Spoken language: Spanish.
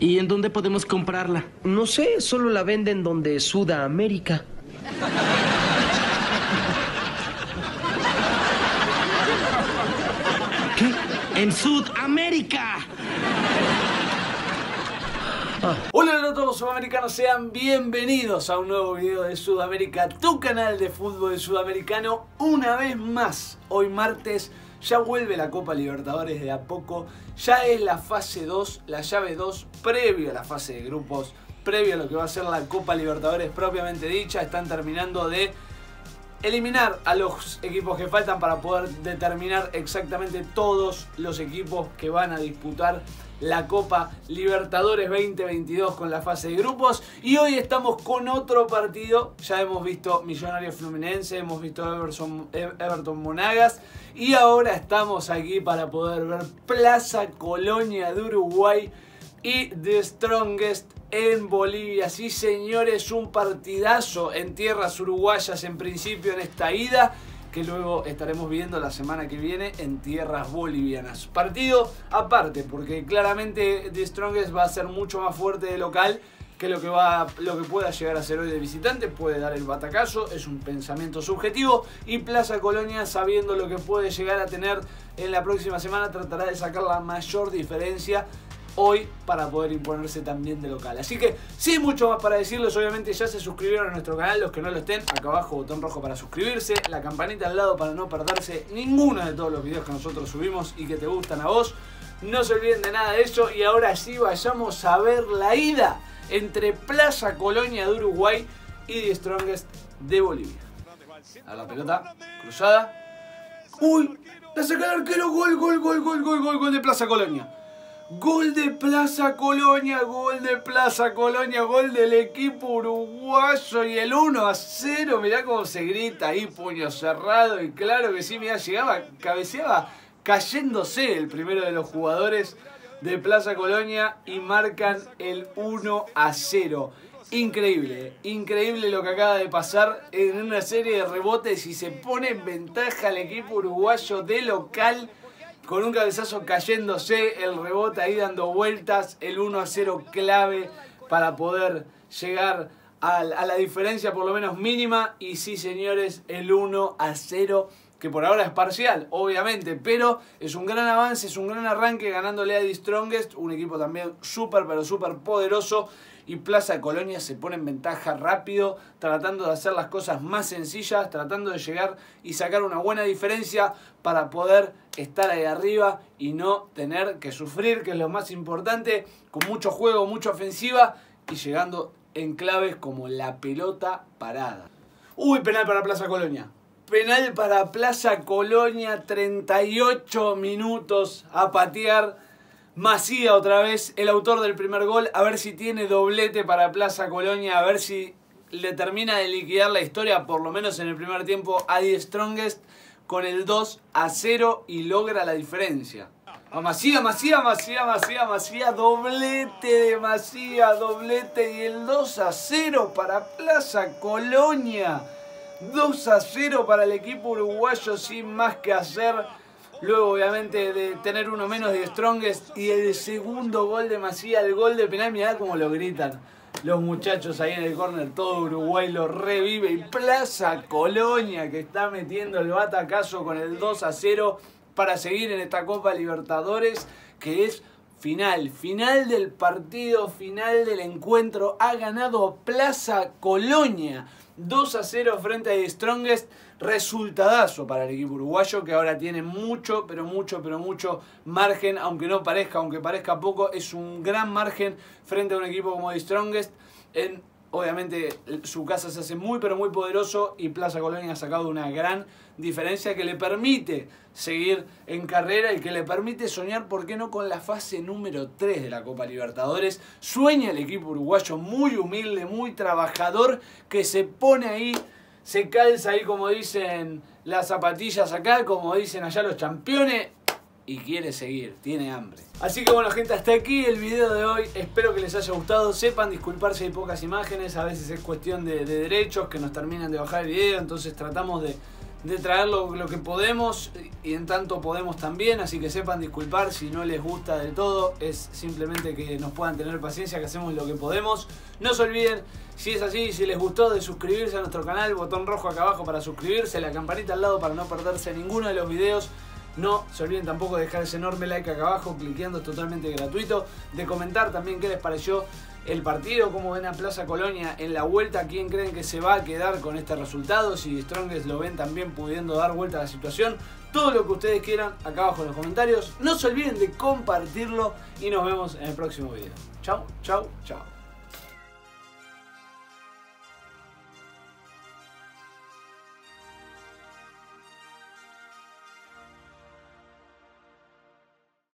¿Y en dónde podemos comprarla? No sé, solo la venden donde Suda América. ¿Qué? ¡En Sudamérica! Hola a todos los sudamericanos, sean bienvenidos a un nuevo video de Sudamérica, tu canal de fútbol sudamericano. Una vez más, hoy martes ya vuelve la Copa Libertadores de a poco. Ya es la fase 2, la llave 2, previo a la fase de grupos, previo a lo que va a ser la Copa Libertadores propiamente dicha. Están terminando de eliminar a los equipos que faltan para poder determinar exactamente todos los equipos que van a disputar la Copa Libertadores 2022 con la fase de grupos. Y hoy estamos con otro partido. Ya hemos visto Millonarios Fluminense, hemos visto Everton Monagas, y ahora estamos aquí para poder ver Plaza Colonia de Uruguay y The Strongest en Bolivia. Sí, señores, un partidazo en tierras uruguayas en principio en esta ida, que luego estaremos viendo la semana que viene en tierras bolivianas. Partido aparte, porque claramente The Strongest va a ser mucho más fuerte de local que lo que pueda llegar a ser hoy de visitante. Puede dar el batacazo, es un pensamiento subjetivo, y Plaza Colonia, sabiendo lo que puede llegar a tener en la próxima semana, tratará de sacar la mayor diferencia hoy para poder imponerse también de local. Así que sin mucho más para decirles, obviamente ya se suscribieron a nuestro canal. Los que no lo estén, acá abajo botón rojo para suscribirse, la campanita al lado para no perderse ninguno de todos los videos que nosotros subimos y que te gustan a vos. No se olviden de nada de eso. Y ahora sí, vayamos a ver la ida entre Plaza Colonia de Uruguay y The Strongest de Bolivia. A la pelota cruzada. ¡Uy! ¡La saca el arquero! ¡Gol, gol, gol, gol, gol, gol, gol de Plaza Colonia! Gol de Plaza Colonia, gol de Plaza Colonia, gol del equipo uruguayo, y el 1-0, mirá cómo se grita ahí, puño cerrado, y claro que sí, mirá, llegaba, cabeceaba cayéndose el primero de los jugadores de Plaza Colonia y marcan el 1-0. Increíble, increíble lo que acaba de pasar en una serie de rebotes, y se pone en ventaja el equipo uruguayo de local, con un cabezazo cayéndose, el rebote ahí dando vueltas, el 1-0 clave para poder llegar a la diferencia por lo menos mínima. Y sí, señores, el 1-0, que por ahora es parcial, obviamente, pero es un gran avance, es un gran arranque ganándole a The Strongest, un equipo también súper, pero súper poderoso. Y Plaza Colonia se pone en ventaja rápido, tratando de hacer las cosas más sencillas, tratando de llegar y sacar una buena diferencia para poder estar ahí arriba y no tener que sufrir, que es lo más importante, con mucho juego, mucha ofensiva y llegando en claves como la pelota parada. ¡Uy! Penal para Plaza Colonia. Penal para Plaza Colonia, 38 minutos a patear. Mascia otra vez, el autor del primer gol, a ver si tiene doblete para Plaza Colonia, a ver si le termina de liquidar la historia, por lo menos en el primer tiempo, a The Strongest con el 2-0 y logra la diferencia. A Mascia, Mascia, Mascia, Mascia, Mascia, doblete de Mascia, doblete, y el 2-0 para Plaza Colonia. 2-0 para el equipo uruguayo, sin más que hacer. Luego, obviamente, de tener uno menos de Strongest, y el segundo gol de Mascia, el gol de penal. Mirá cómo lo gritan los muchachos ahí en el córner. Todo Uruguay lo revive. Y Plaza Colonia, que está metiendo el batacazo con el 2-0 para seguir en esta Copa Libertadores, que es final. Final del partido, final del encuentro. Ha ganado Plaza Colonia. 2-0 frente a The Strongest, resultadazo para el equipo uruguayo, que ahora tiene mucho, pero mucho, pero mucho margen, aunque no parezca, aunque parezca poco, es un gran margen frente a un equipo como The Strongest. Obviamente su casa se hace muy, pero muy poderoso, y Plaza Colonia ha sacado una gran diferencia que le permite seguir en carrera y que le permite soñar, ¿por qué no?, con la fase número 3 de la Copa Libertadores. Sueña el equipo uruguayo, muy humilde, muy trabajador, que se pone ahí, se calza ahí, como dicen las zapatillas acá, como dicen allá los campeones, y quiere seguir, tiene hambre. Así que bueno, gente, hasta aquí el video de hoy. Espero que les haya gustado. Sepan disculparse, hay pocas imágenes. A veces es cuestión de derechos que nos terminan de bajar el video. Entonces tratamos de de traer lo que podemos y en tanto podemos también, así que sepan disculpar si no les gusta del todo, es simplemente que nos puedan tener paciencia, que hacemos lo que podemos. No se olviden, si es así, si les gustó, de suscribirse a nuestro canal, botón rojo acá abajo para suscribirse, la campanita al lado para no perderse ninguno de los videos. No se olviden tampoco de dejar ese enorme like acá abajo, cliqueando, es totalmente gratuito, de comentar también qué les pareció el partido, cómo ven a Plaza Colonia en la vuelta, quién creen que se va a quedar con este resultado, si Strongest lo ven también pudiendo dar vuelta a la situación, todo lo que ustedes quieran acá abajo en los comentarios. No se olviden de compartirlo y nos vemos en el próximo video. Chau, chau, chau.